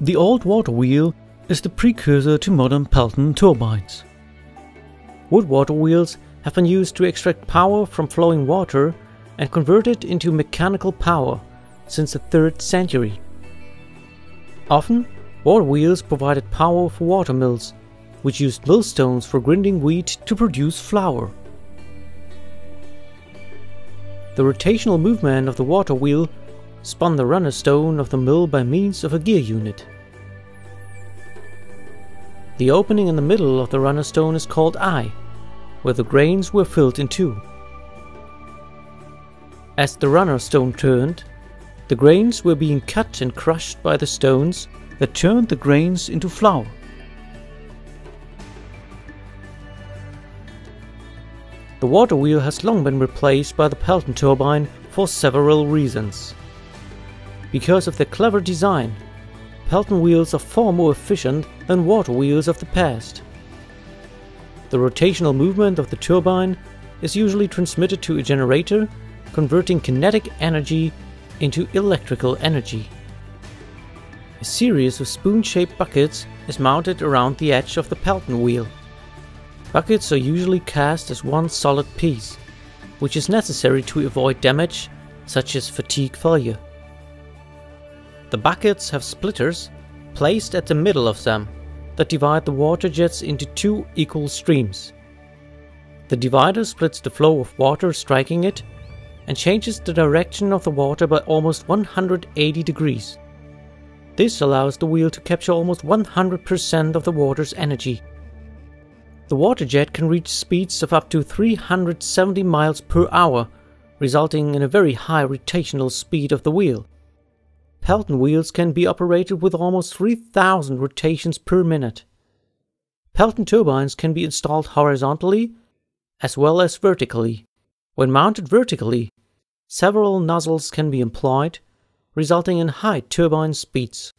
The old water wheel is the precursor to modern Pelton turbines. Wood water wheels have been used to extract power from flowing water and convert it into mechanical power since the 3rd century. Often, water wheels provided power for water mills, which used millstones for grinding wheat to produce flour. The rotational movement of the water wheel spun the runner stone of the mill by means of a gear unit. The opening in the middle of the runner stone is called eye, where the grains were filled in two. As the runner stone turned, the grains were being cut and crushed by the stones that turned the grains into flour. The water wheel has long been replaced by the Pelton turbine for several reasons. Because of their clever design, Pelton wheels are far more efficient than water wheels of the past. The rotational movement of the turbine is usually transmitted to a generator, converting kinetic energy into electrical energy. A series of spoon-shaped buckets is mounted around the edge of the Pelton wheel. Buckets are usually cast as one solid piece, which is necessary to avoid damage, such as fatigue failure. The buckets have splitters placed at the middle of them that divide the water jets into two equal streams. The divider splits the flow of water striking it and changes the direction of the water by almost 180 degrees. This allows the wheel to capture almost 100% of the water's energy. The water jet can reach speeds of up to 370 miles per hour, resulting in a very high rotational speed of the wheel. Pelton wheels can be operated with almost 3,000 rotations per minute. Pelton turbines can be installed horizontally as well as vertically. When mounted vertically, several nozzles can be employed, resulting in high turbine speeds.